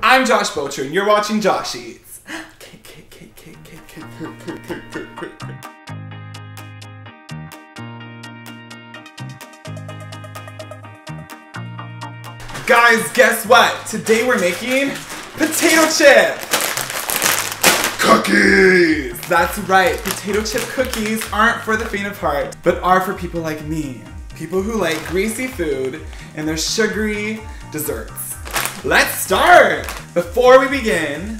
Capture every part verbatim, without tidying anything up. I'm Josh Bocher, and you're watching Josh Eats. Guys, guess what? Today we're making potato chip cookies. That's right, potato chip cookies aren't for the faint of heart, but are for people like me. People who like greasy food and their sugary desserts. Let's start! Before we begin,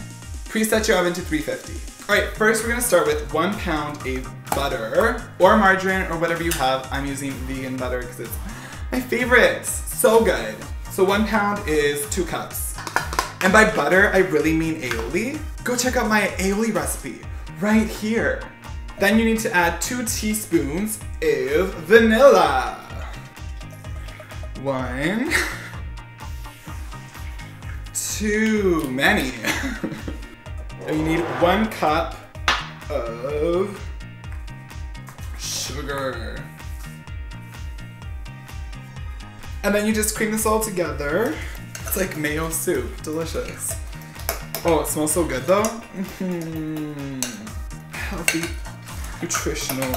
preset your oven to three fifty. Alright, first we're going to start with one pound of butter, or margarine, or whatever you have. I'm using vegan butter because it's my favorite. So good. So one pound is two cups. And by butter, I really mean aioli. Go check out my aioli recipe right here. Then you need to add two teaspoons of vanilla. One. Too many. And you need one cup of sugar. And then you just cream this all together. It's like mayo soup. Delicious. Oh, it smells so good though. Mm-hmm. Healthy, nutritional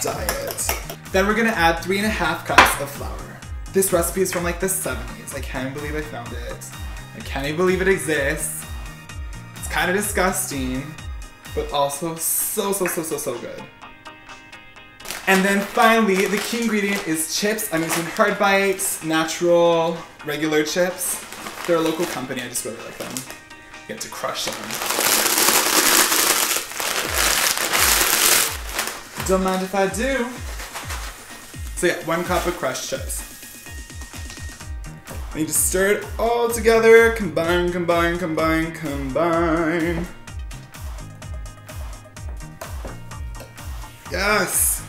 diet. Then we're gonna add three and a half cups of flour. This recipe is from like the seventies. I can't believe I found it. I can't even believe it exists. It's kind of disgusting, but also so, so, so, so, so good. And then finally, the key ingredient is chips. I'm using Hard Bites, natural, regular chips. They're a local company, I just really like them. You have to crush them. Don't mind if I do. So yeah, one cup of crushed chips. I need to stir it all together. Combine, combine, combine, combine. Yes!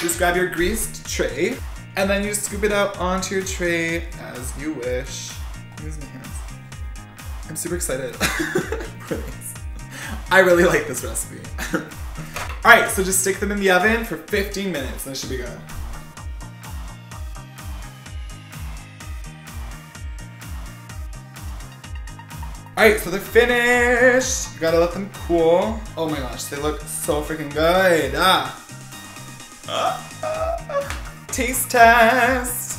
Just grab your greased tray, and then you scoop it out onto your tray as you wish. Use my hands. I'm super excited. I really like this recipe. Alright, so just stick them in the oven for fifteen minutes and it should be good. Alright, so they're finished. You gotta let them cool. Oh my gosh, they look so freaking good. Ah. Ah, ah, ah. Taste test.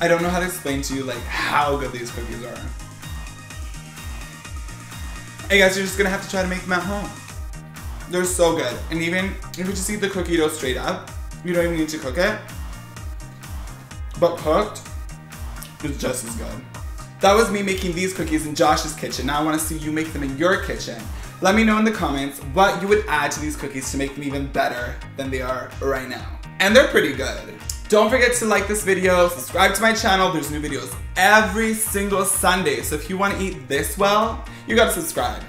I don't know how to explain to you like how good these cookies are. Hey guys, you're just gonna have to try to make them at home. They're so good. And even if you just eat the cookie dough straight up, you don't even need to cook it. But cooked, it's just as good. That was me making these cookies in Josh's kitchen. Now I wanna see you make them in your kitchen. Let me know in the comments what you would add to these cookies to make them even better than they are right now. And they're pretty good. Don't forget to like this video, subscribe to my channel. There's new videos every single Sunday. So if you want to eat this well, you gotta subscribe.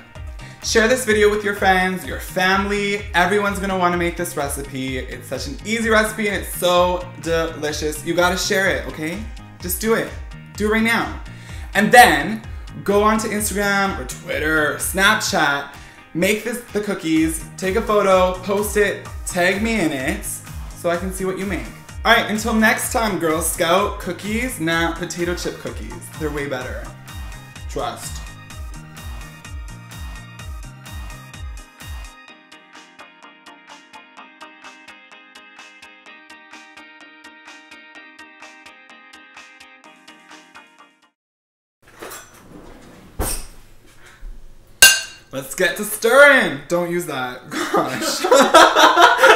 Share this video with your friends, your family. Everyone's gonna wanna make this recipe. It's such an easy recipe and it's so delicious. You gotta share it, okay? Just do it. Do it right now. And then go onto Instagram or Twitter or Snapchat, make this the cookies, take a photo, post it, tag me in it so I can see what you make. Alright, until next time, Girl Scout cookies, not potato chip cookies. They're way better. Trust. Let's get to stirring! Don't use that. Gosh.